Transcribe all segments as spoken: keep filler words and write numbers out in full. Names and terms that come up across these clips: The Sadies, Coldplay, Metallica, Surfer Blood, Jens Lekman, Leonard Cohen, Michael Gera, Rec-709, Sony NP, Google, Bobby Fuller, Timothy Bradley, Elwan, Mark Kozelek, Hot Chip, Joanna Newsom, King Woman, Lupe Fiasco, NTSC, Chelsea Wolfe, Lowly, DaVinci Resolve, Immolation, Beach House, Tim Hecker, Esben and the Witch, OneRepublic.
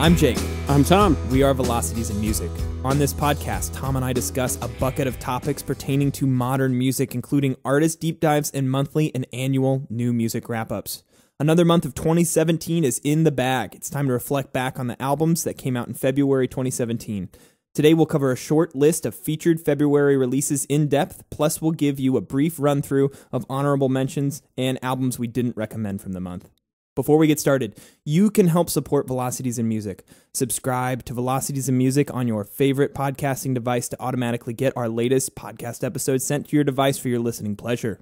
I'm Jake. I'm Tom. We are Velocities in Music. On this podcast, Tom and I discuss a bucket of topics pertaining to modern music, including artist deep dives and monthly and annual new music wrap-ups. Another month of twenty seventeen is in the bag. It's time to reflect back on the albums that came out in February twenty seventeen. Today we'll cover a short list of featured February releases in depth, plus we'll give you a brief run-through of honorable mentions and albums we didn't recommend from the month. Before we get started, you can help support Velocities in Music. Subscribe to Velocities in Music on your favorite podcasting device to automatically get our latest podcast episodes sent to your device for your listening pleasure.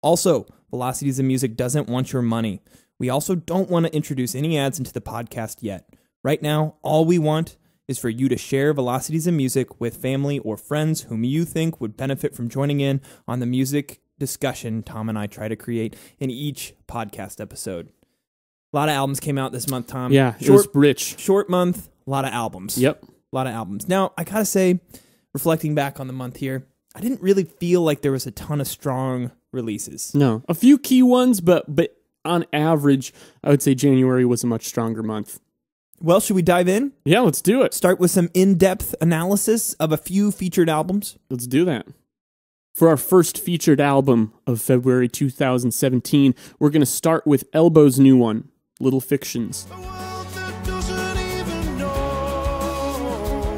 Also, Velocities in Music doesn't want your money. We also don't want to introduce any ads into the podcast yet. Right now, all we want is for you to share Velocities in Music with family or friends whom you think would benefit from joining in on the music discussion Tom and I try to create in each podcast episode. A lot of albums came out this month, Tom. Yeah, short, it was rich. Short month, a lot of albums. Yep. A lot of albums. Now, I gotta say, reflecting back on the month here, I didn't really feel like there was a ton of strong releases. No. A few key ones, but but on average, I would say January was a much stronger month. Well, should we dive in? Yeah, let's do it. Start with some in-depth analysis of a few featured albums. Let's do that. For our first featured album of February two thousand seventeen, we're going to start with Elbow's new one, Little Fictions. A world that doesn't even know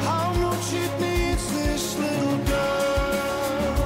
how much it needs this little girl.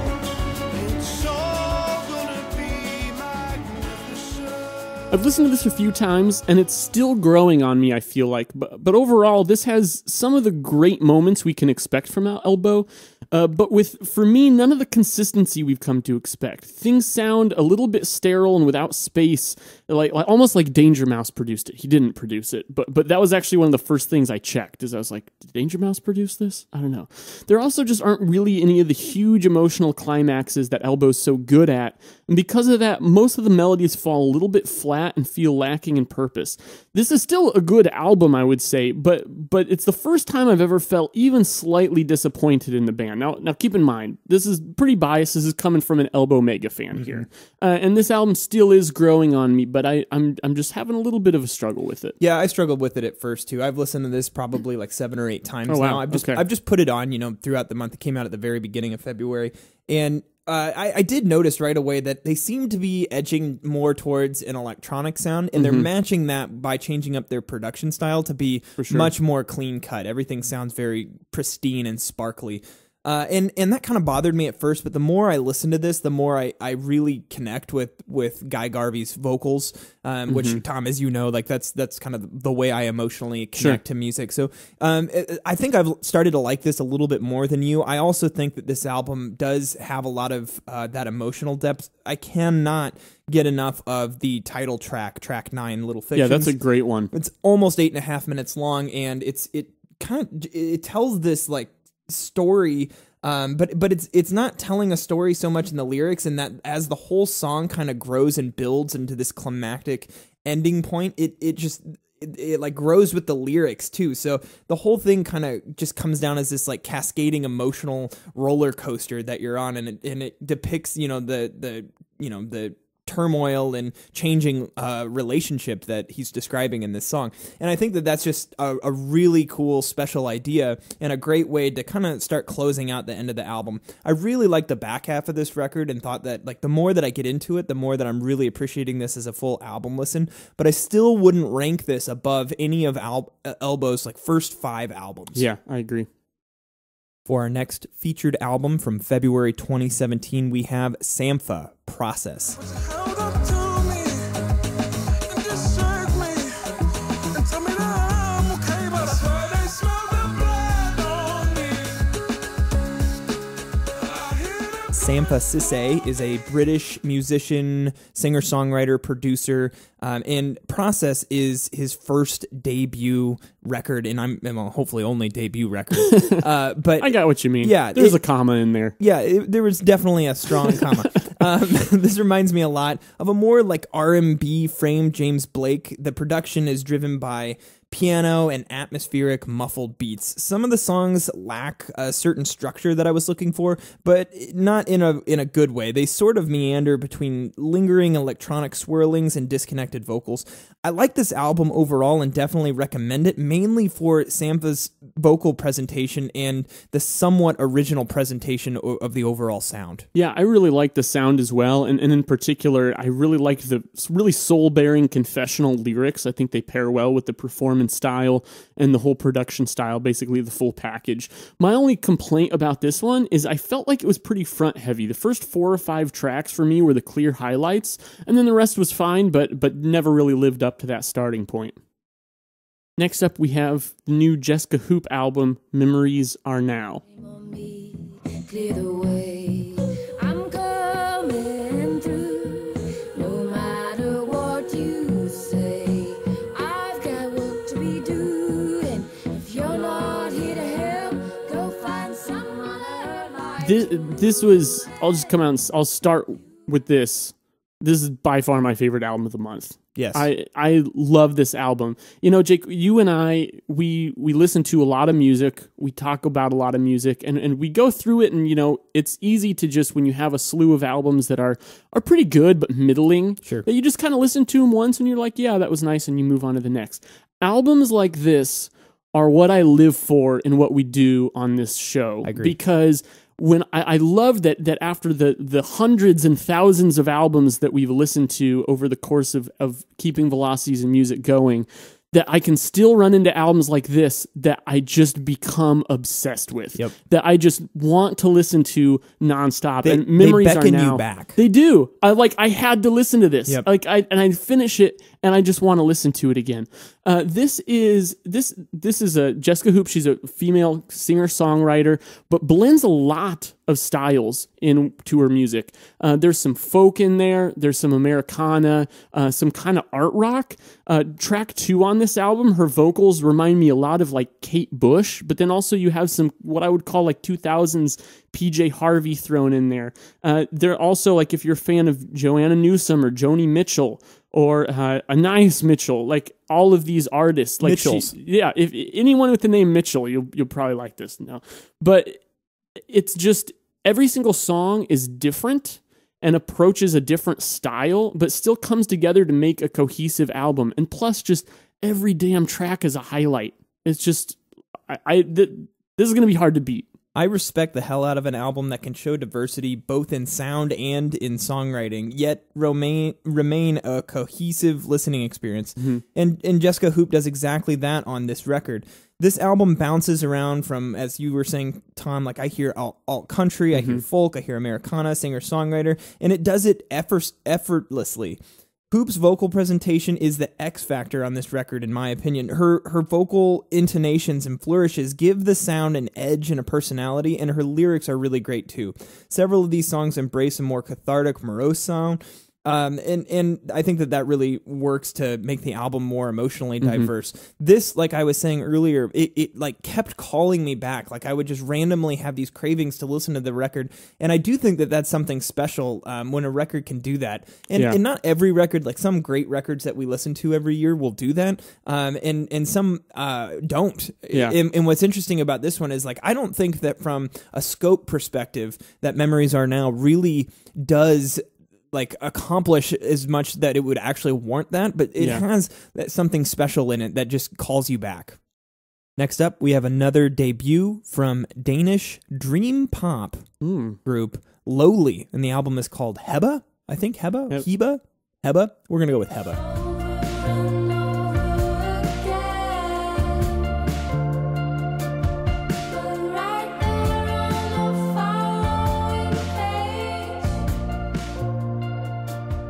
It's all gonna be magnificent. I've listened to this a few times, and it's still growing on me, I feel like. But, but overall, this has some of the great moments we can expect from Elbow. Uh, but with, for me, none of the consistency we've come to expect. Things sound a little bit sterile and without space, like, like almost like Danger Mouse produced it. He didn't produce it, but but that was actually one of the first things I checked, is I was like, did Danger Mouse produce this? I don't know. There also just aren't really any of the huge emotional climaxes that Elbow's so good at, and because of that, most of the melodies fall a little bit flat and feel lacking in purpose. This is still a good album, I would say, but but it's the first time I've ever felt even slightly disappointed in the band. Now, now keep in mind, this is pretty biased. This is coming from an Elbow mega fan mm-hmm. here, uh, and this album still is growing on me. But I, I'm I'm just having a little bit of a struggle with it. Yeah, I struggled with it at first too. I've listened to this probably like seven or eight times oh, wow. now. I've just okay. I've just put it on, you know, throughout the month. It came out at the very beginning of February, and uh, I, I did notice right away that they seem to be edging more towards an electronic sound, and mm-hmm. they're matching that by changing up their production style to be sure. much more clean cut. Everything sounds very pristine and sparkly. Uh, and, and that kind of bothered me at first, but the more I listen to this, the more I, I really connect with, with Guy Garvey's vocals, um, mm-hmm. which, Tom, as you know, like that's that's kind of the way I emotionally connect sure. to music. So um, it, I think I've started to like this a little bit more than you. I also think that this album does have a lot of uh, that emotional depth. I cannot get enough of the title track, track nine, Little Fictions. Yeah, that's a great one. It's almost eight and a half minutes long, and it's it kind of it tells this like story, um, but but it's it's not telling a story so much in the lyrics, and that as the whole song kind of grows and builds into this climactic ending point, it it just it, it like grows with the lyrics too. So the whole thing kind of just comes down as this like cascading emotional roller coaster that you're on, and it, and it depicts, you know, the the you know the turmoil and changing uh, relationship that he's describing in this song. And I think that that's just a, a really cool special idea and a great way to kind of start closing out the end of the album. I really like the back half of this record and thought that like the more that I get into it, the more that I'm really appreciating this as a full album listen, but I still wouldn't rank this above any of Al Elbow's like first five albums. Yeah, I agree. For our next featured album from February twenty seventeen, we have Sampha, Process. Sampha Sissay is a British musician, singer-songwriter, producer, um, and Process is his first debut record, and I'm well, hopefully only debut record. Uh, but I got what you mean. Yeah, there's it, a comma in there. Yeah, it, there was definitely a strong comma. Um, this reminds me a lot of a more like R and B framed James Blake. The production is driven by piano and atmospheric muffled beats. Some of the songs lack a certain structure that I was looking for, but not in a in a good way. They sort of meander between lingering electronic swirlings and disconnected vocals. I like this album overall and definitely recommend it, mainly for Sampha's vocal presentation and the somewhat original presentation of the overall sound. Yeah, I really like the sound as well, and, and in particular, I really like the really soul-bearing confessional lyrics. I think they pair well with the performance style and the whole production style, basically the full package. My only complaint about this one is I felt like it was pretty front-heavy. The first four or five tracks for me were the clear highlights, and then the rest was fine, but but never really lived up to that starting point. Next up, we have the new Jesca Hoop album, Memories Are Now. Clear the way. I'm coming through. No matter what you say, I've got work to be doing. If you're not here to help, go find someone like this. This was. I'll just come out. And, I'll start with this. This is by far my favorite album of the month. Yes. I, I love this album. You know, Jake, you and I, we we listen to a lot of music. We talk about a lot of music, and, and we go through it, and, you know, it's easy to just, when you have a slew of albums that are, are pretty good but middling, sure, that you just kind of listen to them once, and you're like, yeah, that was nice, and you move on to the next. Albums like this are what I live for and what we do on this show. I agree. Because... When I, I love that that after the the hundreds and thousands of albums that we've listened to over the course of, of keeping Velocities in Music going, that I can still run into albums like this that I just become obsessed with. Yep. That I just want to listen to nonstop. They, and memories they beckon are now, you back. They do. I like. I had to listen to this. Yep. Like I and I finish it, and I just want to listen to it again. Uh, this is this this is a Jesca Hoop. She's a female singer songwriter, but blends a lot of styles into her music. Uh, there's some folk in there. There's some Americana, uh, some kind of art rock. Uh, track two on this album, her vocals remind me a lot of like Kate Bush, but then also you have some what I would call like two thousands P J Harvey thrown in there. Uh, they're also like if you're a fan of Joanna Newsom or Joni Mitchell or uh, Anais Mitchell, like all of these artists, like Mitchells. She, yeah, if anyone with the name Mitchell, you'll you'll probably like this now. But it's just every single song is different and approaches a different style, but still comes together to make a cohesive album. And plus, just every damn track is a highlight. It's just, I, I th this is going to be hard to beat. I respect the hell out of an album that can show diversity both in sound and in songwriting, yet remain remain a cohesive listening experience. Mm-hmm. And and Jesca Hoop does exactly that on this record. This album bounces around from, as you were saying, Tom, like I hear alt, alt country, mm-hmm. I hear folk, I hear Americana, singer-songwriter, and it does it effort, effortlessly. Hoop's vocal presentation is the X factor on this record, in my opinion. Her her vocal intonations and flourishes give the sound an edge and a personality, and her lyrics are really great too. Several of these songs embrace a more cathartic, morose sound, um, and, and I think that that really works to make the album more emotionally diverse. Mm-hmm. This, like I was saying earlier, it, it like kept calling me back. Like I would just randomly have these cravings to listen to the record, and I do think that that's something special um, when a record can do that. And, yeah. and not every record, like some great records that we listen to every year will do that, um, and, and some uh, don't. Yeah. And, and what's interesting about this one is like I don't think that from a scope perspective that Memories Are Now really does... like accomplish as much that it would actually warrant that, but it yeah. has that something special in it that just calls you back. Next up, we have another debut from Danish dream pop mm. group Lowly, and the album is called Heba. I think Heba, yep. Heba, Heba. We're gonna go with Heba.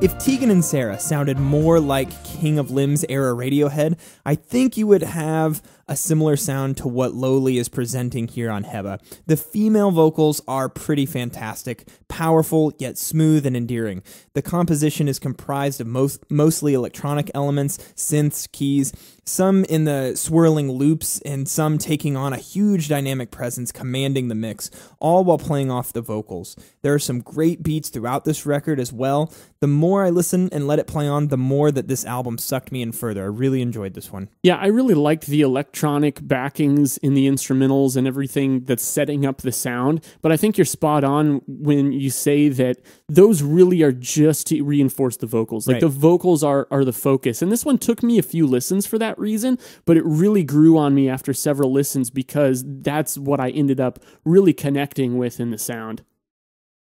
If Tegan and Sarah sounded more like King of Limbs era Radiohead, I think you would have a similar sound to what Lowly is presenting here on Heba. The female vocals are pretty fantastic, powerful yet smooth and endearing. The composition is comprised of most, mostly electronic elements, synths, keys, some in the swirling loops, and some taking on a huge dynamic presence commanding the mix, all while playing off the vocals. There are some great beats throughout this record as well. The more more I listen and let it play on, the more that this album sucked me in further. I really enjoyed this one. Yeah, I really liked the electronic backings in the instrumentals and everything that's setting up the sound. But I think you're spot on when you say that those really are just to reinforce the vocals. Like, right. the vocals are, are the focus. And this one took me a few listens for that reason, but it really grew on me after several listens because that's what I ended up really connecting with in the sound.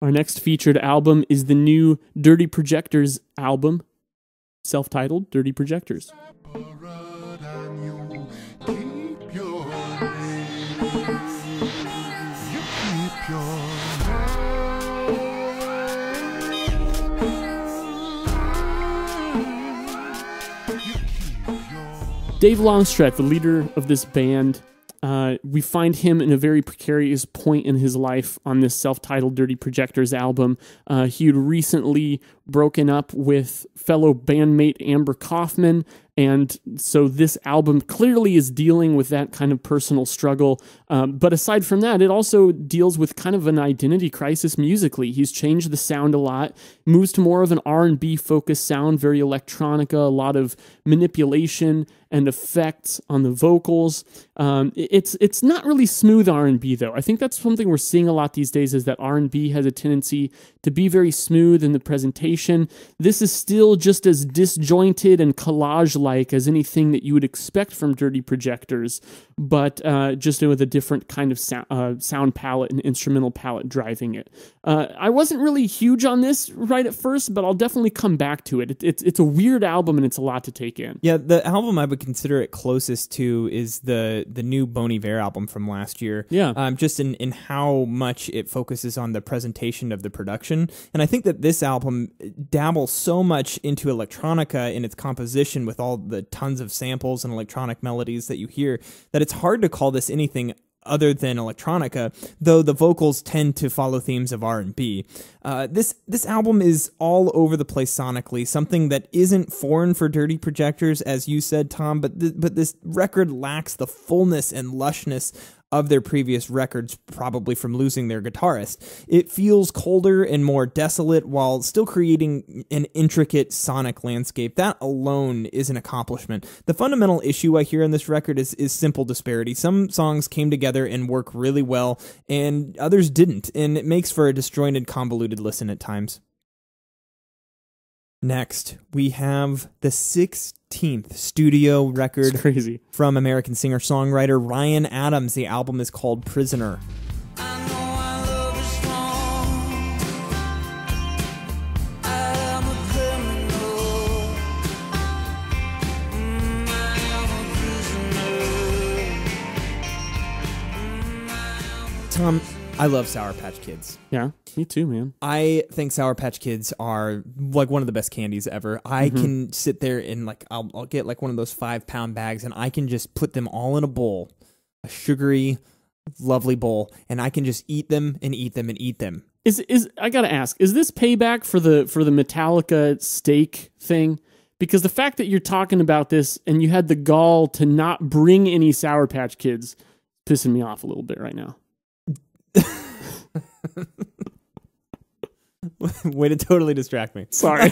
Our next featured album is the new Dirty Projectors album, self-titled Dirty Projectors. Dave Longstreth, the leader of this band, Uh, we find him in a very precarious point in his life on this self-titled Dirty Projectors album. Uh, he had recently broken up with fellow bandmate Amber Kaufman, and so this album clearly is dealing with that kind of personal struggle. Um, but aside from that, it also deals with kind of an identity crisis musically. He's changed the sound a lot, moves to more of an R and B focused sound, very electronica, a lot of manipulation and effects on the vocals. Um, it's it's not really smooth R and B though. I think that's something we're seeing a lot these days, is that R and B has a tendency to be very smooth in the presentation. This is still just as disjointed and collage like as anything that you would expect from Dirty Projectors, but uh, just with a different kind of sound, uh, sound palette and instrumental palette driving it. Uh, I wasn't really huge on this right at first, but I'll definitely come back to it. It it's, it's a weird album and it's a lot to take in. Yeah, the album I would consider it closest to is the the new Bon Iver album from last year. Yeah, um, just in, in how much it focuses on the presentation of the production. And I think that this album dabbles so much into electronica in its composition with all the tons of samples and electronic melodies that you hear, that it's hard to call this anything other than electronica, though the vocals tend to follow themes of R and B. Uh, this this album is all over the place sonically, something that isn't foreign for Dirty Projectors, as you said, Tom, but th but this record lacks the fullness and lushness of their previous records, probably from losing their guitarist. It feels colder and more desolate while still creating an intricate sonic landscape. That alone is an accomplishment. The fundamental issue I hear in this record is, is simple disparity. Some songs came together and work really well, and others didn't, and it makes for a disjointed, convoluted listen at times. Next, we have the sixteenth studio record crazy. from American singer-songwriter Ryan Adams. The album is called Prisoner. Tom, I love Sour Patch Kids. Yeah, me too, man. I think Sour Patch Kids are like one of the best candies ever. I mm-hmm. can sit there and like I'll, I'll get like one of those five pound bags, and I can just put them all in a bowl, a sugary, lovely bowl, and I can just eat them and eat them and eat them. Is is I gotta ask? Is this payback for the for the Metallica steak thing? Because the fact that you're talking about this and you had the gall to not bring any Sour Patch Kids, pissing me off a little bit right now. Way to totally distract me. Sorry.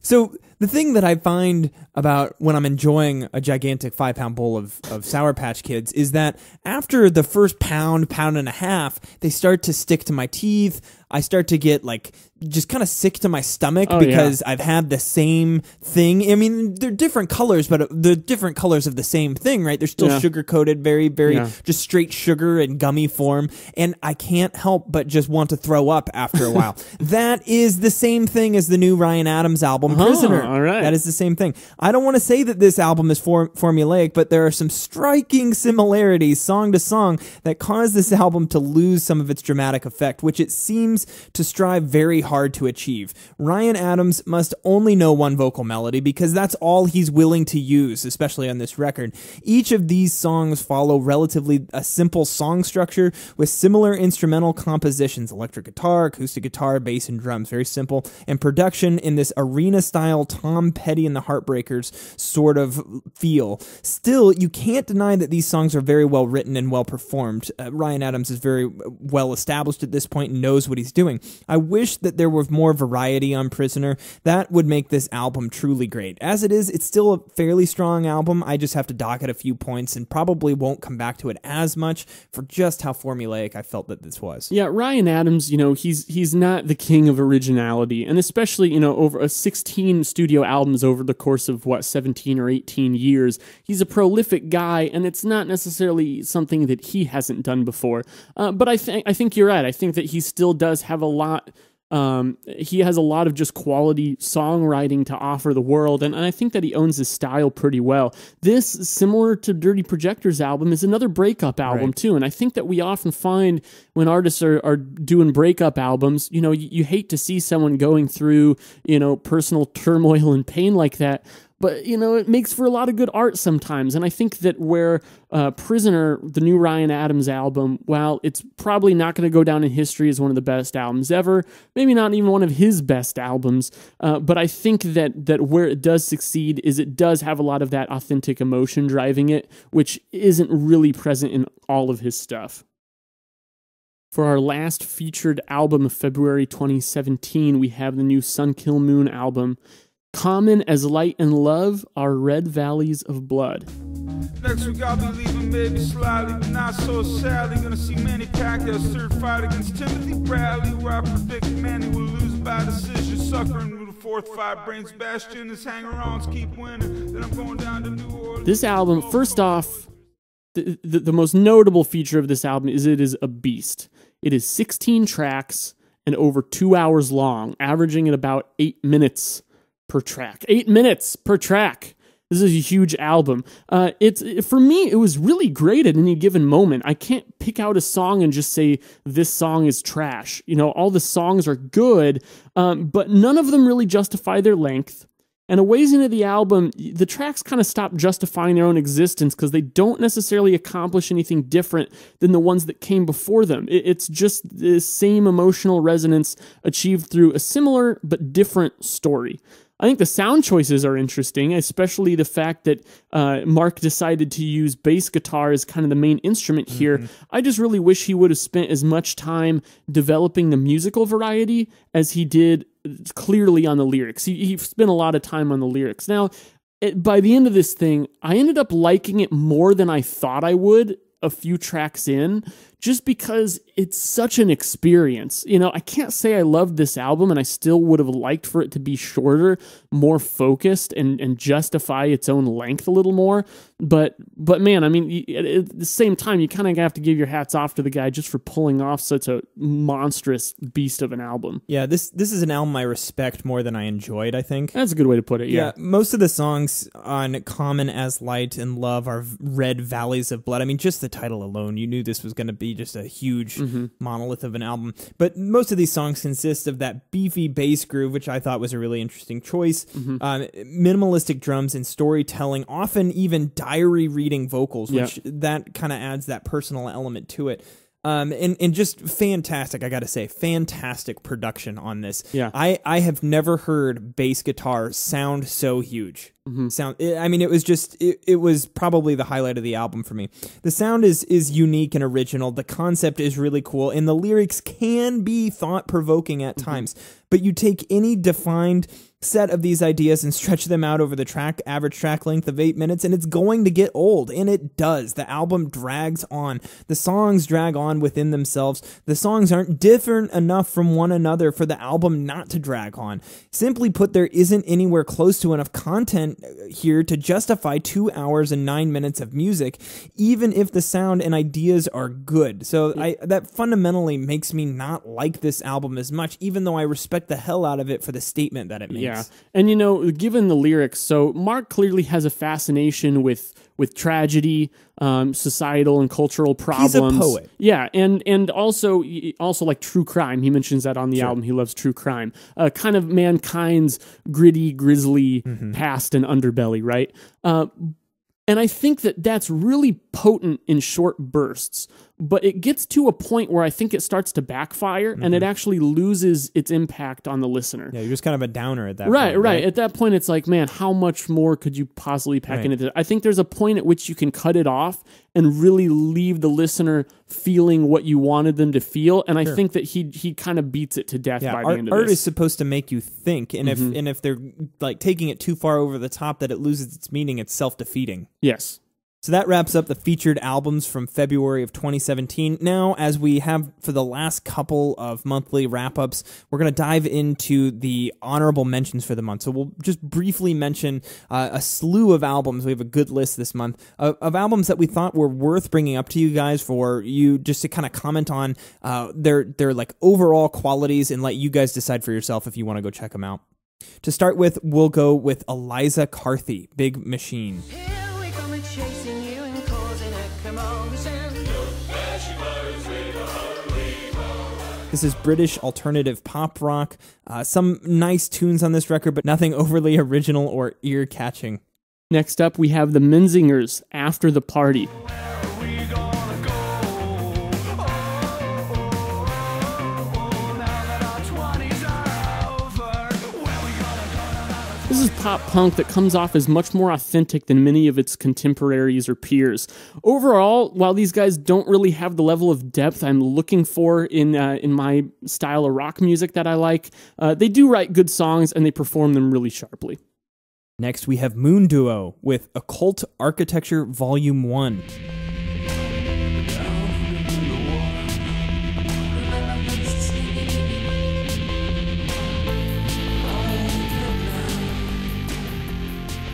So the thing that I find about when I'm enjoying a gigantic five pound bowl of, of Sour Patch Kids is that after the first pound, pound and a half, they start to stick to my teeth. I start to get like just kind of sick to my stomach oh, because yeah. I've had the same thing. I mean, they're different colors, but they're different colors of the same thing, right? They're still yeah. sugar coated, very, very yeah. just straight sugar and gummy form. And I can't help but just want to throw up after a while. That is the same thing as the new Ryan Adams album, oh, Prisoner. All right. That is the same thing. I don't want to say that this album is form formulaic, but there are some striking similarities song to song that cause this album to lose some of its dramatic effect, which it seems to strive very hard to achieve. Ryan Adams must only know one vocal melody because that's all he's willing to use, especially on this record. Each of these songs follow relatively a simple song structure with similar instrumental compositions, electric guitar, acoustic guitar, bass, and drums, very simple, and production in this arena-style Tom Petty and the Heartbreakers sort of feel. Still, you can't deny that these songs are very well written and well performed. Uh, Ryan Adams is very well established at this point and knows what he's he's doing. I wish that there was more variety on Prisoner. That would make this album truly great. As it is, it's still a fairly strong album. I just have to dock it a few points and probably won't come back to it as much for just how formulaic I felt that this was. Yeah, Ryan Adams, you know, he's he's not the king of originality, and especially, you know, over a sixteen studio albums over the course of what, seventeen or eighteen years, he's a prolific guy, and it's not necessarily something that he hasn't done before. Uh, but I think I think you're right. I think that he still does have a lot. Um, he has a lot of just quality songwriting to offer the world, and, and I think that he owns his style pretty well. This, similar to Dirty Projectors' album, is another breakup album, right, too, and I think that we often find when artists are, are doing breakup albums, you know, you, you hate to see someone going through, you know, personal turmoil and pain like that, but, you know, it makes for a lot of good art sometimes. And I think that where uh, Prisoner, the new Ryan Adams album, while it's probably not going to go down in history as one of the best albums ever, maybe not even one of his best albums, uh, but I think that, that where it does succeed is it does have a lot of that authentic emotion driving it, which isn't really present in all of his stuff. For our last featured album of February twenty seventeen, we have the new Sun Kil Moon album, Common as Light and Love Are Red Valleys of Blood. Next week I'll be leaving, maybe slyly, but not so sadly. Gonna see Manny Pacquiao certified against Timothy Bradley, where I predict Manny will lose by decision. Suckering with the fourth five brains, Bastion is hanger-ons, keep winning. Then I'm going down to New Orleans. This album, first off, the, the, the most notable feature of this album is it is a beast. It is sixteen tracks and over two hours long, averaging at about eight minutes per track. Eight minutes per track. This is a huge album. Uh, it's it, for me, it was really great at any given moment. I can't pick out a song and just say, this song is trash. You know, all the songs are good, um, but none of them really justify their length. And a ways into the album, the tracks kind of stop justifying their own existence because they don't necessarily accomplish anything different than the ones that came before them. It's just the same emotional resonance achieved through a similar but different story. I think the sound choices are interesting, especially the fact that uh, Mark decided to use bass guitar as kind of the main instrument here. Mm-hmm. I just really wish he would have spent as much time developing the musical variety as he did clearly on the lyrics. He, he spent a lot of time on the lyrics. Now, it, by the end of this thing, I ended up liking it more than I thought I would a few tracks in, just because it's such an experience. You know, I can't say I loved this album, and I still would have liked for it to be shorter, more focused, and and justify its own length a little more. But, but man, I mean, at the same time, you kind of have to give your hats off to the guy just for pulling off such a monstrous beast of an album. Yeah, this this is an album I respect more than I enjoyed, I think. That's a good way to put it, yeah. Yeah, most of the songs on Common as Light and Love Are Red Valleys of Blood. I mean, just the title alone, you knew this was going to be just a huge mm-hmm. monolith of an album. But most of these songs consist of that beefy bass groove, which I thought was a really interesting choice. Mm-hmm. um, minimalistic drums and storytelling, often even diary reading vocals, which yep. that kind of adds that personal element to it. Um, and, and just fantastic, I gotta say, fantastic production on this. Yeah. I, I have never heard bass guitar sound so huge. Mm-hmm. Sound. I mean, it was just, it, it was probably the highlight of the album for me. The sound is, is unique and original. The concept is really cool, and the lyrics can be thought-provoking at mm-hmm. times. But you take any defined set of these ideas and stretch them out over the track, average track length of eight minutes, and it's going to get old, and it does. The album drags on. The songs drag on within themselves. The songs aren't different enough from one another for the album not to drag on. Simply put, there isn't anywhere close to enough content here to justify two hours and nine minutes of music, even if the sound and ideas are good. So I, that fundamentally makes me not like this album as much, even though I respect the hell out of it for the statement that it makes. Yeah, and you know, given the lyrics, so Mark clearly has a fascination with with tragedy, um, societal and cultural problems. He's a poet. Yeah, and and also also like true crime. He mentions that on the sure. album. He loves true crime. Uh, kind of mankind's gritty, grisly mm-hmm. past and underbelly, right? Uh, and I think that that's really potent in short bursts. but it gets to a point where I think it starts to backfire, mm-hmm. and it actually loses its impact on the listener. Yeah, you're just kind of a downer at that right, point. Right, right. At that point, it's like, man, how much more could you possibly pack right. into this? I think there's a point at which you can cut it off and really leave the listener feeling what you wanted them to feel. And sure. I think that he he kind of beats it to death yeah, by art, the end of art this. Art is supposed to make you think, and mm-hmm. if and if they're like taking it too far over the top that it loses its meaning, it's self-defeating. Yes. So that wraps up the featured albums from February of twenty seventeen. Now, as we have for the last couple of monthly wrap-ups, we're going to dive into the honorable mentions for the month. So we'll just briefly mention uh, a slew of albums. We have a good list this month of, of albums that we thought were worth bringing up to you guys for you just to kind of comment on uh, their, their like overall qualities and let you guys decide for yourself if you want to go check them out. To start with, we'll go with Eliza Carthy, Big Machine. This is British alternative pop rock. Uh, some nice tunes on this record, but nothing overly original or ear-catching. Next up, we have The Menzingers, After the Party. This is pop punk that comes off as much more authentic than many of its contemporaries or peers. Overall, while these guys don't really have the level of depth I'm looking for in uh, in my style of rock music that I like, uh, they do write good songs and they perform them really sharply. Next, we have Moon Duo with Occult Architecture Volume one.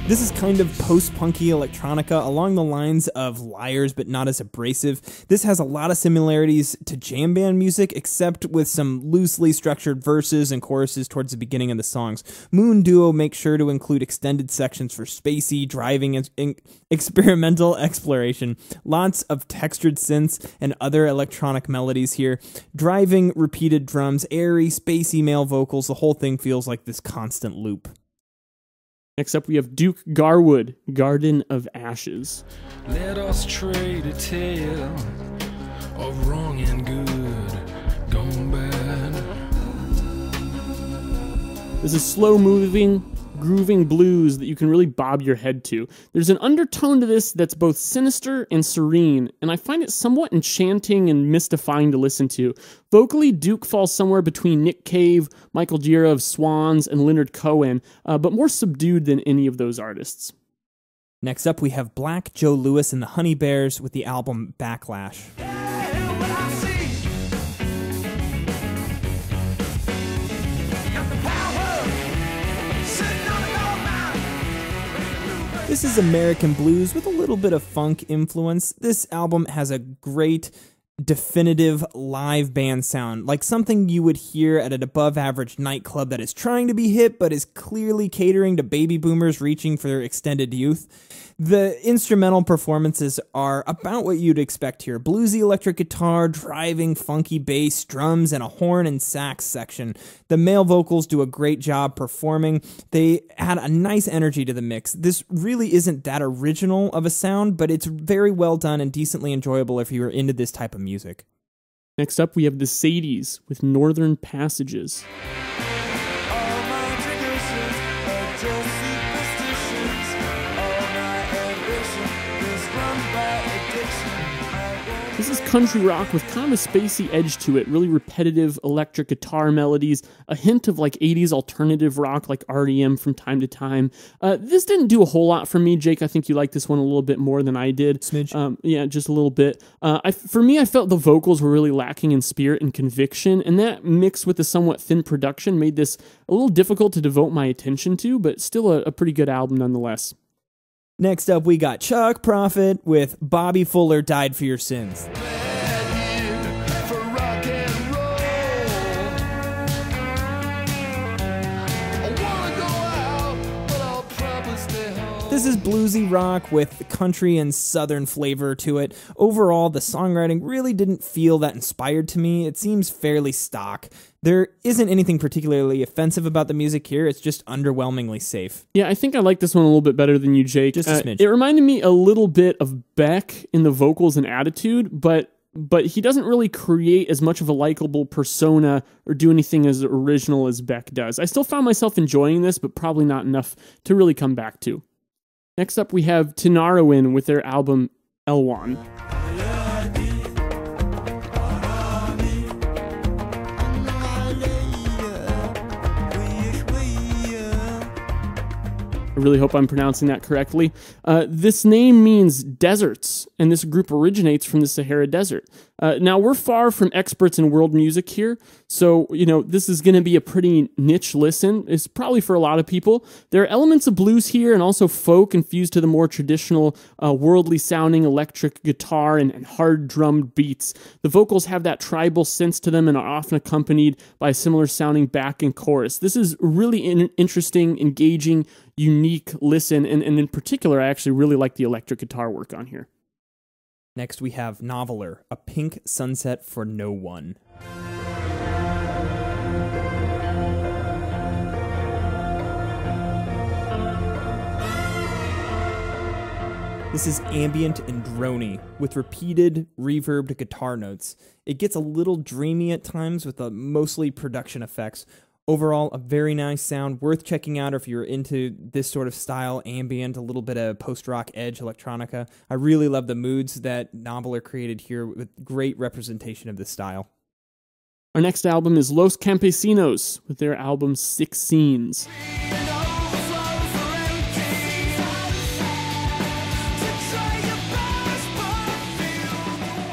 This is kind of post-punky electronica along the lines of Liars, but not as abrasive. This has a lot of similarities to jam band music, except with some loosely structured verses and choruses towards the beginning of the songs. Moon Duo makes sure to include extended sections for spacey, driving, and experimental exploration. Lots of textured synths and other electronic melodies here. Driving, repeated drums, airy, spacey male vocals, the whole thing feels like this constant loop. Next up, we have Duke Garwood, Garden of Ashes. Let us trade a tale of wrong and good gone bad. This is slow-moving, grooving blues that you can really bob your head to. There's an undertone to this that's both sinister and serene, and I find it somewhat enchanting and mystifying to listen to. Vocally, Duke falls somewhere between Nick Cave, Michael Gera of Swans, and Leonard Cohen, uh, but more subdued than any of those artists. Next up, we have Black Joe Lewis and the Honey Bears with the album Backlash. This is American blues with a little bit of funk influence. This album has a great, definitive live band sound, like something you would hear at an above-average nightclub that is trying to be hip but is clearly catering to baby boomers reaching for their extended youth. The instrumental performances are about what you'd expect here. Bluesy electric guitar, driving, funky bass, drums, and a horn and sax section. The male vocals do a great job performing. They add a nice energy to the mix. This really isn't that original of a sound, but it's very well done and decently enjoyable if you're into this type of music. Next up, we have The Sadies with Northern Passages. This is country rock with kind of a spacey edge to it, really repetitive electric guitar melodies, a hint of like eighties alternative rock like R E M from time to time. Uh, this didn't do a whole lot for me, Jake. I think you liked this one a little bit more than I did. Smidge. Um, yeah, just a little bit. Uh, I, for me, I felt the vocals were really lacking in spirit and conviction, and that mixed with the somewhat thin production made this a little difficult to devote my attention to, but still a, a pretty good album nonetheless. Next up, we got Chuck Prophet with Bobby Fuller Died for Your Sins. This is bluesy rock with country and southern flavor to it. Overall, the songwriting really didn't feel that inspired to me. It seems fairly stock. There isn't anything particularly offensive about the music here. It's just underwhelmingly safe. Yeah, I think I like this one a little bit better than you, Jake. Just a smidge. Uh, it reminded me a little bit of Beck in the vocals and attitude, but but he doesn't really create as much of a likable persona or do anything as original as Beck does. I still found myself enjoying this, but probably not enough to really come back to. Next up, we have Tinariwen with their album Elwan. I really hope I'm pronouncing that correctly. Uh, this name means deserts, and this group originates from the Sahara Desert. Uh, now, we're far from experts in world music here, so, you know, this is going to be a pretty niche listen. It's probably for a lot of people. There are elements of blues here and also folk infused to the more traditional, uh, worldly-sounding electric guitar and, and hard drummed beats. The vocals have that tribal sense to them and are often accompanied by a similar-sounding back and chorus. This is really in interesting, engaging, unique listen, and, and in particular, I actually really like the electric guitar work on here. Next, we have Noveller, A Pink Sunset for No One. This is ambient and drony, with repeated, reverbed guitar notes. It gets a little dreamy at times with a mostly production effects. Overall, a very nice sound, worth checking out if you're into this sort of style, ambient, a little bit of post-rock edge electronica. I really love the moods that Noveller created here with great representation of this style. Our next album is Los Campesinos with their album Six Scenes.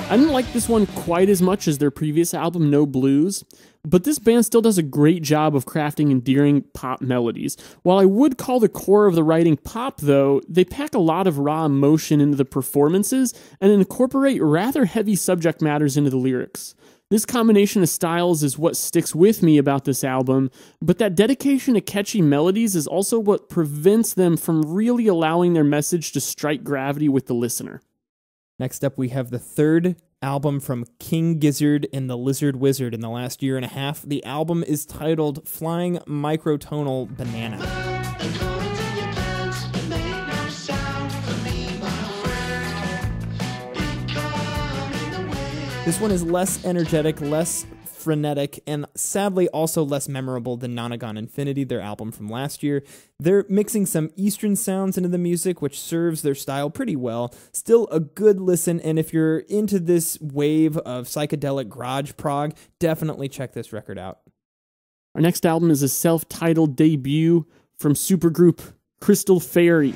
I didn't like this one quite as much as their previous album, No Blues, but this band still does a great job of crafting endearing pop melodies. While I would call the core of the writing pop, though, they pack a lot of raw emotion into the performances and incorporate rather heavy subject matters into the lyrics. This combination of styles is what sticks with me about this album, but that dedication to catchy melodies is also what prevents them from really allowing their message to strike gravity with the listener. Next up, we have the third album from King Gizzard and the Lizard Wizard in the last year and a half. The album is titled Flying Microtonal Banana. This one is less energetic, less frenetic, and sadly also less memorable than Nonagon Infinity, their album from last year. They're mixing some Eastern sounds into the music, which serves their style pretty well. Still a good listen, and if you're into this wave of psychedelic garage prog, definitely check this record out. Our next album is a self-titled debut from supergroup Crystal Fairy.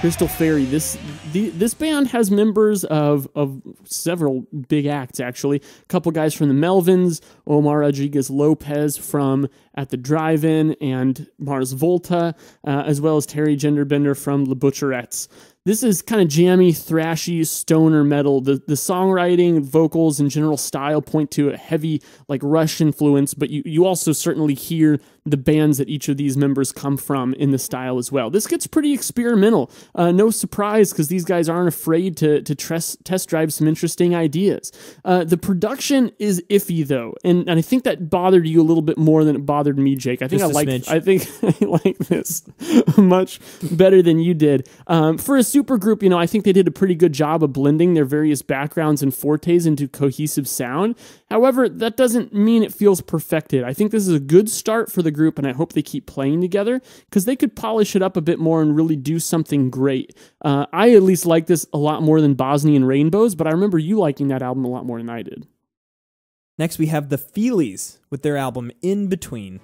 Crystal Fairy. This the, this band has members of of several big acts, actually. A couple guys from the Melvins, Omar Rodriguez Lopez from At the Drive-In and Mars Volta, uh, as well as Terry Genderbender from The Butcherettes. This is kind of jammy, thrashy, stoner metal. The, the songwriting, vocals, and general style point to a heavy, like, Rush influence, but you, you also certainly hear the bands that each of these members come from in the style as well. This gets pretty experimental. Uh, no surprise, because these guys aren't afraid to, to test, test drive some interesting ideas. Uh, the production is iffy, though, and, and I think that bothered you a little bit more than it bothered me, Jake. I think I like I think I like this much better than you did. Um, for a supergroup, you know, I think they did a pretty good job of blending their various backgrounds and fortes into cohesive sound. However, that doesn't mean it feels perfected. I think this is a good start for the group, and I hope they keep playing together, because they could polish it up a bit more and really do something great. Uh, I at least like this a lot more than Bosnian Rainbows, but I remember you liking that album a lot more than I did. Next, we have The Feelies with their album In Between.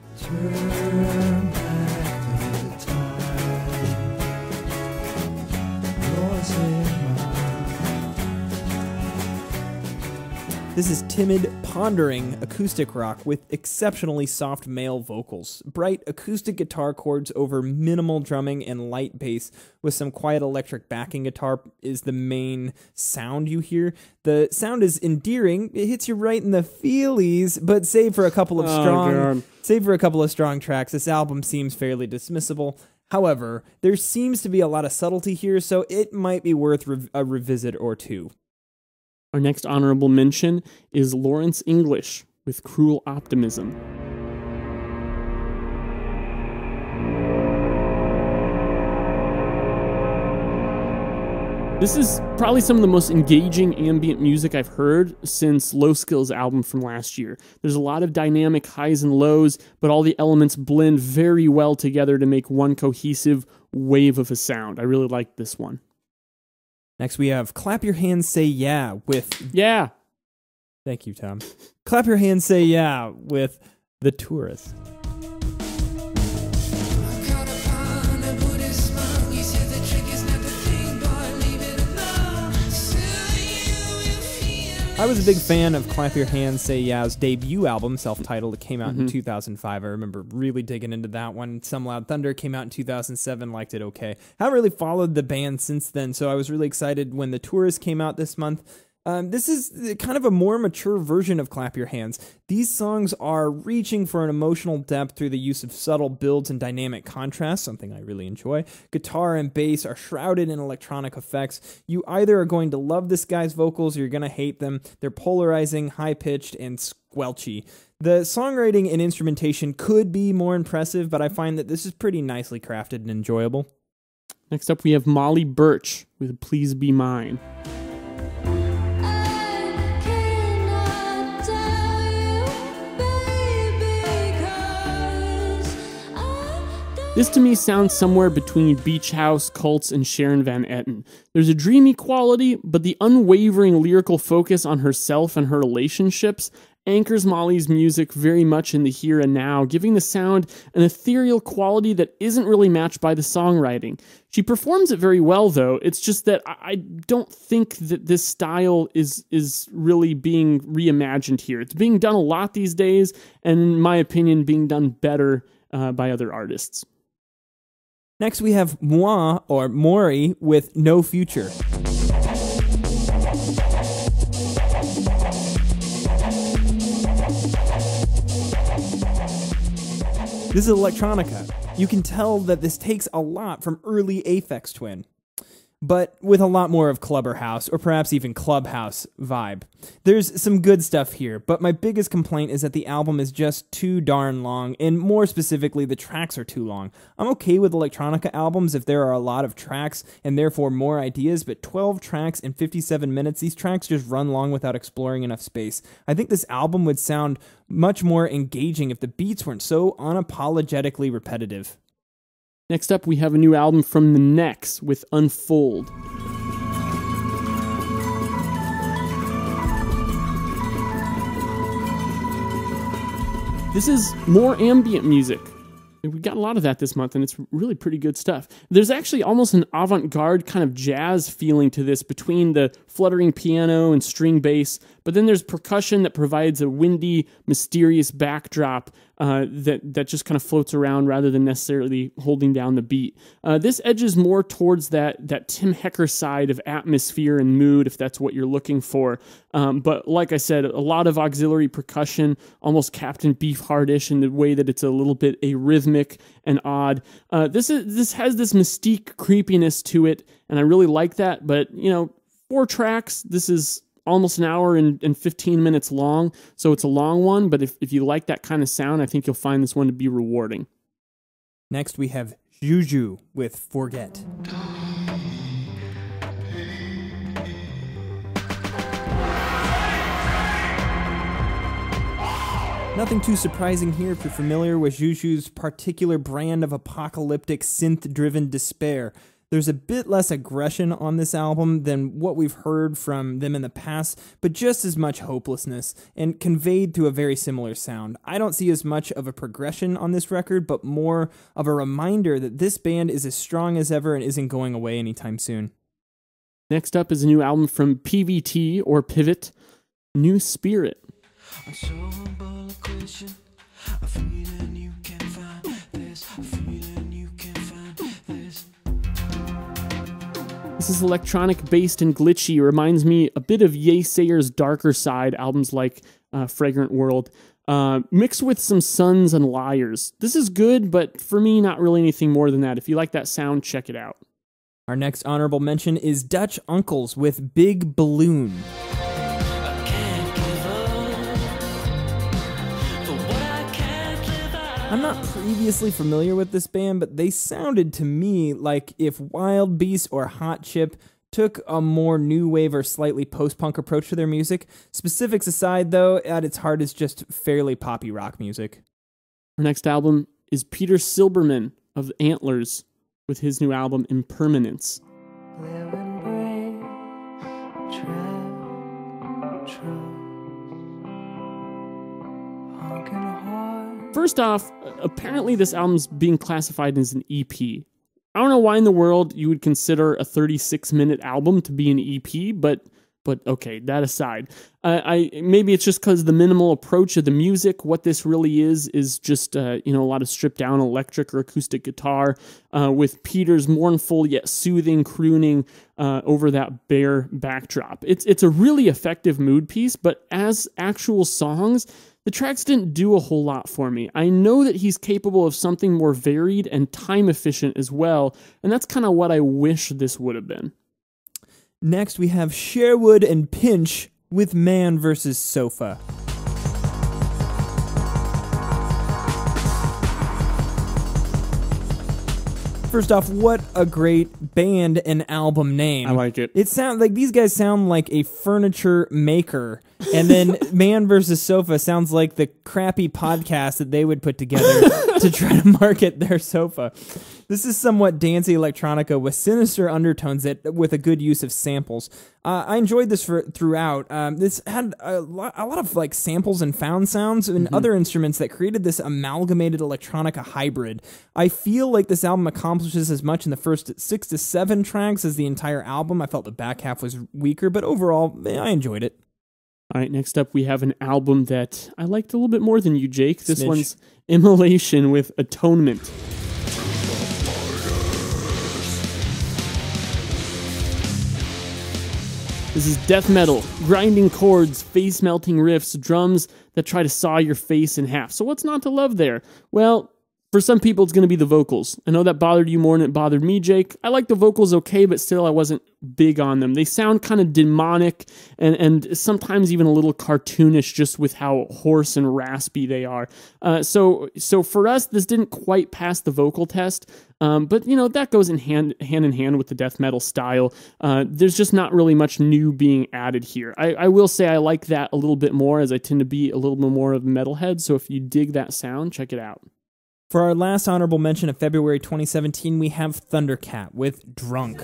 This is timid, pondering acoustic rock with exceptionally soft male vocals, bright acoustic guitar chords over minimal drumming and light bass with some quiet electric backing guitar is the main sound you hear. The sound is endearing. It hits you right in the feelies, but save for a couple of strong, oh, save for a couple of strong tracks, this album seems fairly dismissible. However, there seems to be a lot of subtlety here, so it might be worth rev a revisit or two. Our next honorable mention is Lawrence English with Cruel Optimism. This is probably some of the most engaging ambient music I've heard since Low Skill's album from last year. There's a lot of dynamic highs and lows, but all the elements blend very well together to make one cohesive wave of a sound. I really like this one. Next we have Clap Your Hands Say Yeah with... Yeah! Thank you, Tom. Clap Your Hands Say Yeah with The Tourist. I was a big fan of Clap Your Hands Say Yeah's debut album, self-titled. It came out mm-hmm. in two thousand five. I remember really digging into that one. Some Loud Thunder came out in two thousand seven, liked it okay. Haven't really followed the band since then, so I was really excited when The Tourist came out this month. Um, this is kind of a more mature version of Clap Your Hands. These songs are reaching for an emotional depth through the use of subtle builds and dynamic contrast, something I really enjoy. Guitar and bass are shrouded in electronic effects. You either are going to love this guy's vocals or you're going to hate them. They're polarizing, high-pitched, and squelchy. The songwriting and instrumentation could be more impressive, but I find that this is pretty nicely crafted and enjoyable. Next up, we have Molly Birch with Please Be Mine. This to me sounds somewhere between Beach House, Cults, and Sharon Van Etten. There's a dreamy quality, but the unwavering lyrical focus on herself and her relationships anchors Molly's music very much in the here and now, giving the sound an ethereal quality that isn't really matched by the songwriting. She performs it very well, though. It's just that I don't think that this style is, is really being reimagined here. It's being done a lot these days, and in my opinion, being done better uh, by other artists. Next, we have Moi, or Maury, with No Future. This is electronica. You can tell that this takes a lot from early Aphex Twin, but with a lot more of Clubberhouse, or perhaps even Clubhouse vibe. There's some good stuff here, but my biggest complaint is that the album is just too darn long, and more specifically, the tracks are too long. I'm okay with electronica albums if there are a lot of tracks, and therefore more ideas, but twelve tracks in fifty-seven minutes, these tracks just run long without exploring enough space. I think this album would sound much more engaging if the beats weren't so unapologetically repetitive. Next up, we have a new album from The Necks with Unfold. This is more ambient music. We got a lot of that this month, and it's really pretty good stuff. There's actually almost an avant-garde kind of jazz feeling to this between the fluttering piano and string bass, but then there's percussion that provides a windy, mysterious backdrop uh, that, that just kind of floats around rather than necessarily holding down the beat. Uh, this edges more towards that, that Tim Hecker side of atmosphere and mood, if that's what you're looking for. Um, but like I said, a lot of auxiliary percussion, almost Captain Beefheart-ish in the way that it's a little bit arrhythmic and odd. Uh, this is this has this mystique creepiness to it, and I really like that, but, you know, four tracks, this is almost an hour and, and fifteen minutes long, so it's a long one, but if, if you like that kind of sound, I think you'll find this one to be rewarding. Next, we have Juju with Forget. Nothing too surprising here if you're familiar with Juju's particular brand of apocalyptic synth-driven despair. There's a bit less aggression on this album than what we've heard from them in the past, but just as much hopelessness, and conveyed through a very similar sound. I don't see as much of a progression on this record, but more of a reminder that this band is as strong as ever and isn't going away anytime soon. Next up is a new album from P V T, or Pivot, New Spirit. I'm so humble a question, a feeling you can find this, a feeling you can find this. This is electronic-based and glitchy. It reminds me a bit of Yesayer's darker side, albums like uh, Fragrant World, uh, mixed with some Sons and Liars. This is good, but for me, not really anything more than that. If you like that sound, check it out. Our next honorable mention is Dutch Uncles with Big Balloon. I'm not previously familiar with this band, but they sounded to me like if Wild Beast or Hot Chip took a more new wave or slightly post-punk approach to their music. Specifics aside, though, at its heart is just fairly poppy rock music. Our next album is Peter Silberman of the Antlers with his new album Impermanence. Live and breathe, tread, true, honking hard. First off, apparently this album's being classified as an E P. I don't know why in the world you would consider a thirty-six minute album to be an E P, but but okay, that aside. Uh, I maybe it's just because the minimal approach of the music. What this really is is just uh, you know, a lot of stripped down electric or acoustic guitar uh, with Peter's mournful yet soothing crooning uh, over that bare backdrop. It's it's a really effective mood piece, but as actual songs, the tracks didn't do a whole lot for me. I know that he's capable of something more varied and time-efficient as well, and that's kind of what I wish this would have been. Next, we have Sherwood and Pinch with Man versus. Sofa. First off, what a great band and album name. I like it. It sounds like these guys sound like a furniture maker. And then Man versus. Sofa sounds like the crappy podcast that they would put together to try to market their sofa. This is somewhat dancey electronica with sinister undertones that, with a good use of samples. Uh, I enjoyed this for, throughout. Um, this had a lot, a lot of like samples and found sounds and mm-hmm. other instruments that created this amalgamated electronica hybrid. I feel like this album accomplishes as much in the first six to seven tracks as the entire album. I felt the back half was weaker, but overall, I enjoyed it. All right, next up we have an album that I liked a little bit more than you, Jake. This Snitch. One's Immolation with Atonement. This is death metal, grinding chords, face-melting riffs, drums that try to saw your face in half. So what's not to love there? Well, for some people, it's going to be the vocals. I know that bothered you more than it bothered me, Jake. I like the vocals okay, but still I wasn't big on them. They sound kind of demonic and, and sometimes even a little cartoonish just with how hoarse and raspy they are. Uh, so so for us, this didn't quite pass the vocal test. Um, but, you know, that goes in hand, hand in hand with the death metal style. Uh, there's just not really much new being added here. I, I will say I like that a little bit more, as I tend to be a little bit more of a metalhead. So if you dig that sound, check it out. For our last honorable mention of February twenty seventeen, we have Thundercat with Drunk.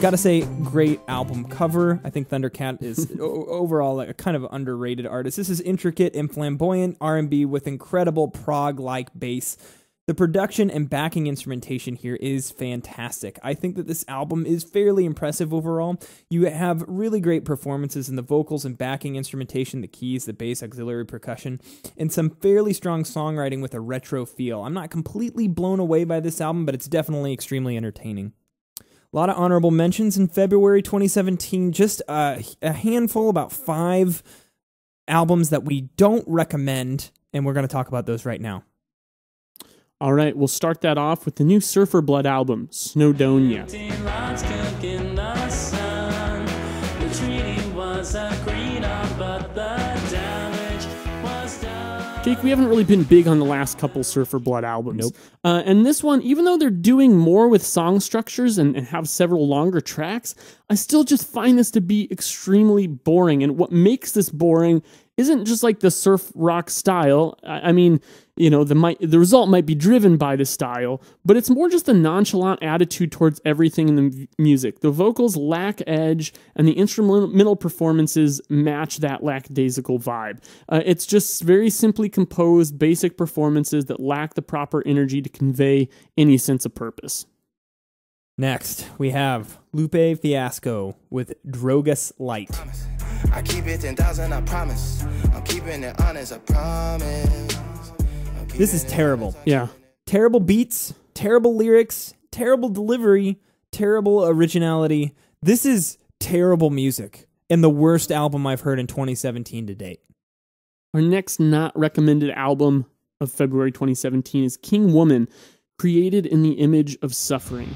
Gotta say, great album cover. I think Thundercat is overall a kind of underrated artist. This is intricate and flamboyant R and B with incredible prog-like bass. The production and backing instrumentation here is fantastic. I think that this album is fairly impressive overall. You have really great performances in the vocals and backing instrumentation, the keys, the bass, auxiliary percussion, and some fairly strong songwriting with a retro feel. I'm not completely blown away by this album, but it's definitely extremely entertaining. A lot of honorable mentions in February twenty seventeen, just a, a handful, about five albums that we don't recommend, and we're going to talk about those right now. All right, we'll start that off with the new Surfer Blood album, Snowdonia. Jake, we haven't really been big on the last couple Surfer Blood albums. Nope. Uh, and this one, even though they're doing more with song structures and, and have several longer tracks, I still just find this to be extremely boring. And what makes this boring isn't just like the surf rock style. I, I mean... You know, the might, the result might be driven by the style, but it's more just a nonchalant attitude towards everything in the music. The vocals lack edge, and the instrumental performances match that lackadaisical vibe. Uh, it's just very simply composed, basic performances that lack the proper energy to convey any sense of purpose. Next, we have Lupe Fiasco with Drogas Light. Promise. I keep it ten thousand, I promise. I'm keeping it honest, I promise. This is terrible. Yeah. Terrible beats, terrible lyrics, terrible delivery, terrible originality. This is terrible music and the worst album I've heard in twenty seventeen to date. Our next not recommended album of February twenty seventeen is King Woman, created in the image of suffering.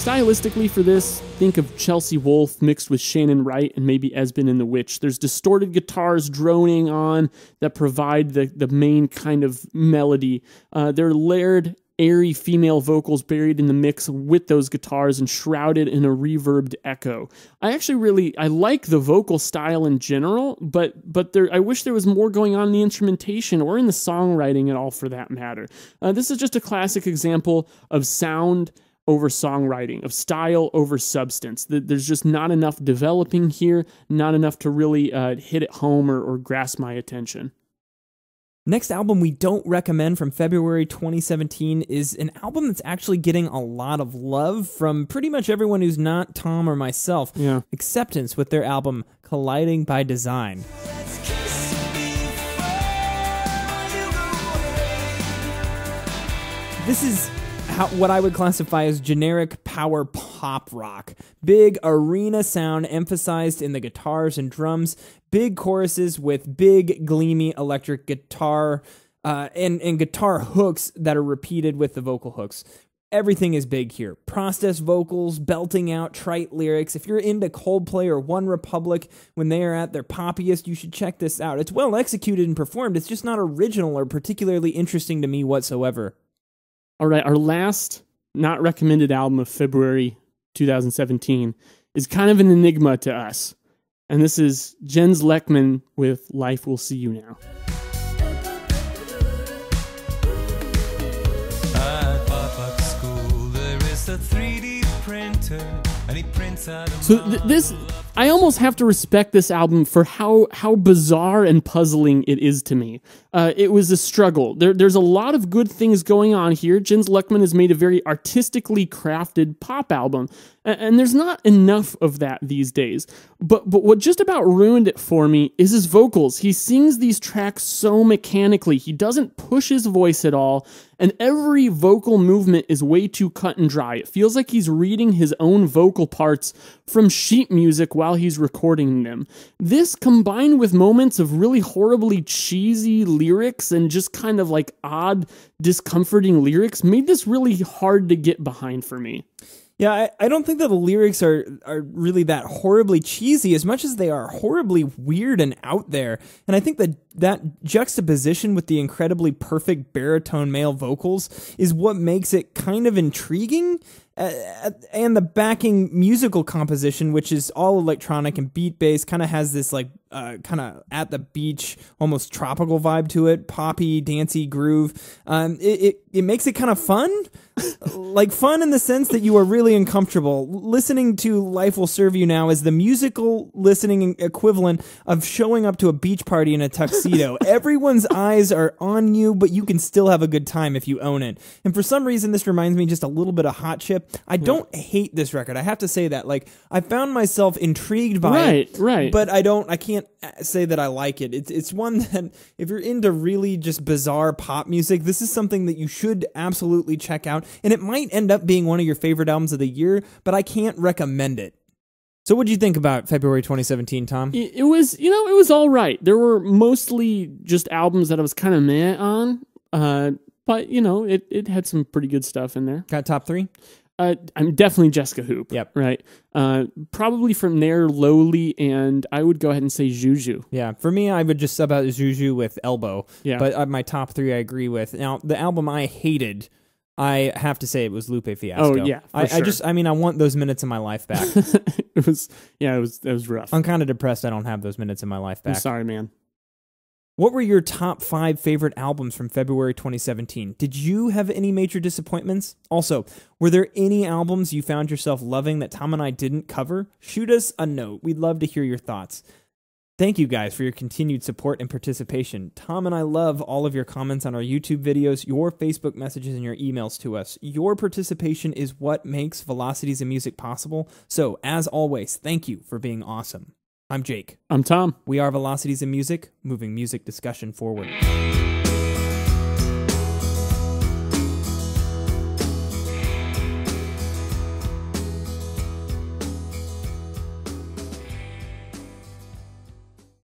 Stylistically for this, think of Chelsea Wolfe mixed with Shannon Wright and maybe Esben and the Witch. There's distorted guitars droning on that provide the, the main kind of melody. Uh, they're layered, airy female vocals buried in the mix with those guitars and shrouded in a reverbed echo. I actually really, I like the vocal style in general, but but there, I wish there was more going on in the instrumentation or in the songwriting at all for that matter. Uh, this is just a classic example of sound over songwriting, of style over substance. There's just not enough developing here, not enough to really uh, hit it home or, or grasp my attention. Next album we don't recommend from February twenty seventeen is an album that's actually getting a lot of love from pretty much everyone who's not Tom or myself. Yeah. Acceptance with their album Colliding by Design. This is how, what I would classify as generic power pop rock. Big arena sound emphasized in the guitars and drums. Big choruses with big, gleamy electric guitar uh, and, and guitar hooks that are repeated with the vocal hooks. Everything is big here. Processed vocals, belting out trite lyrics. If you're into Coldplay or One Republic when they are at their poppiest, you should check this out. It's well executed and performed. It's just not original or particularly interesting to me whatsoever. All right, our last not recommended album of February two thousand seventeen is kind of an enigma to us. And this is Jens Lekman with Life Will See You Now. At Papa's school, there is a three D printer, and he prints out a so th this, I almost have to respect this album for how, how bizarre and puzzling it is to me. Uh, it was a struggle. There, there's a lot of good things going on here. Jens Lekman has made a very artistically crafted pop album, and, and there's not enough of that these days. But, but what just about ruined it for me is his vocals. He sings these tracks so mechanically. He doesn't push his voice at all, and every vocal movement is way too cut and dry. It feels like he's reading his own vocal parts from sheet music while he's recording them. This, combined with moments of really horribly cheesy lyrics and just kind of like odd, discomforting lyrics, made this really hard to get behind for me. Yeah, I, I don't think that the lyrics are, are really that horribly cheesy as much as they are horribly weird and out there. And I think that that juxtaposition with the incredibly perfect baritone male vocals is what makes it kind of intriguing. Uh, and the backing musical composition, which is all electronic and beat-based, kind of has this like uh, kind of at the beach, almost tropical vibe to it, poppy, dancey groove. Um, it, it, it makes it kind of fun, like fun in the sense that you are really uncomfortable. Listening to Life Will Serve You Now is the musical listening equivalent of showing up to a beach party in a tuxedo. Everyone's eyes are on you, but you can still have a good time if you own it. And for some reason, this reminds me just a little bit of Hot Chip. I don't yeah. hate this record. I have to say that. Like, I found myself intrigued by right, it, right. but I don't. I can't say that I like it. It's it's one that if you're into really just bizarre pop music, this is something that you should absolutely check out, and it might end up being one of your favorite albums of the year. But I can't recommend it. So what did you think about February twenty seventeen, Tom? It was, you know, it was all right. There were mostly just albums that I was kind of meh on, uh, but you know, it it had some pretty good stuff in there. Got top three. Uh, I'm definitely Jesca Hoop. Yep. Right. Uh, probably from there, Lowly, and I would go ahead and say Juju. Yeah. For me, I would just sub out Juju with Elbow. Yeah. But uh, my top three, I agree with. Now, the album I hated, I have to say, it was Lupe Fiasco. Oh yeah. I, sure. I just, I mean, I want those minutes in my life back. It was, yeah, it was, it was rough. I'm kind of depressed. I don't have those minutes in my life back. I'm sorry, man. What were your top five favorite albums from February twenty seventeen? Did you have any major disappointments? Also, were there any albums you found yourself loving that Tom and I didn't cover? Shoot us a note. We'd love to hear your thoughts. Thank you guys for your continued support and participation. Tom and I love all of your comments on our YouTube videos, your Facebook messages, and your emails to us. Your participation is what makes Velocities in Music possible. So, as always, thank you for being awesome. I'm Jake. I'm Tom. We are Velocities in Music, moving music discussion forward.